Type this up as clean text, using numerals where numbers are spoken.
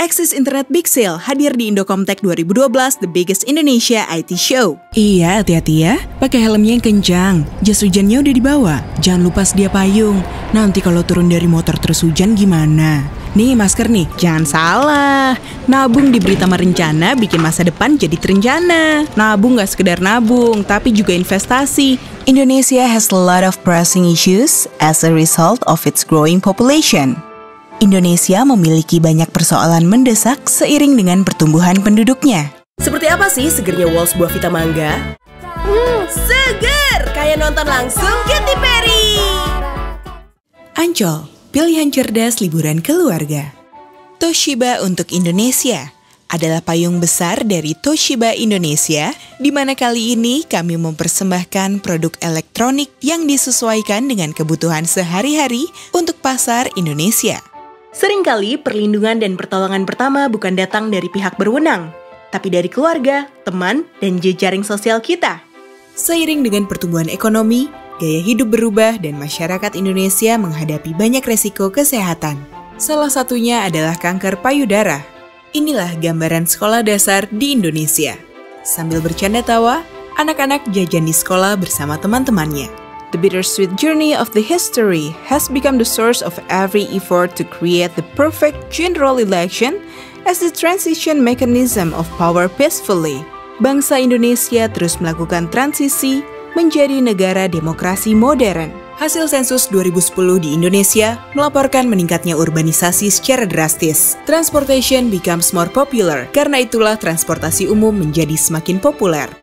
Akses Internet Big Sale hadir di IndoComTech 2012 The Biggest Indonesia IT Show. Iya, hati-hati ya. Pakai helmnya yang kencang. Jas hujannya udah dibawa. Jangan lupa sedia payung. Nanti kalau turun dari motor terus hujan gimana? Nih masker nih, jangan salah. Nabung di BritAma Rencana bikin masa depan jadi terencana. Nabung gak sekedar nabung, tapi juga investasi. Indonesia has a lot of pressing issues as a result of its growing population. Indonesia memiliki banyak persoalan mendesak seiring dengan pertumbuhan penduduknya. Seperti apa sih segernya Walls buah Vita Mangga? Seger! Kayak nonton langsung Getty Perry! Ancol, pilihan cerdas liburan keluarga. Toshiba untuk Indonesia adalah payung besar dari Toshiba Indonesia, di mana kali ini kami mempersembahkan produk elektronik yang disesuaikan dengan kebutuhan sehari-hari untuk pasar Indonesia. Seringkali perlindungan dan pertolongan pertama bukan datang dari pihak berwenang, tapi dari keluarga, teman, dan jejaring sosial kita. Seiring dengan pertumbuhan ekonomi, gaya hidup berubah dan masyarakat Indonesia menghadapi banyak resiko kesehatan. Salah satunya adalah kanker payudara. Inilah gambaran sekolah dasar di Indonesia. Sambil bercanda tawa, anak-anak jajan di sekolah bersama teman-temannya. The bittersweet journey of the history has become the source of every effort to create the perfect general election as the transition mechanism of power peacefully. Bangsa Indonesia terus melakukan transisi menjadi negara demokrasi modern. Hasil sensus 2010 di Indonesia melaporkan meningkatnya urbanisasi secara drastis. Transportation becomes more popular, karena itulah transportasi umum menjadi semakin populer.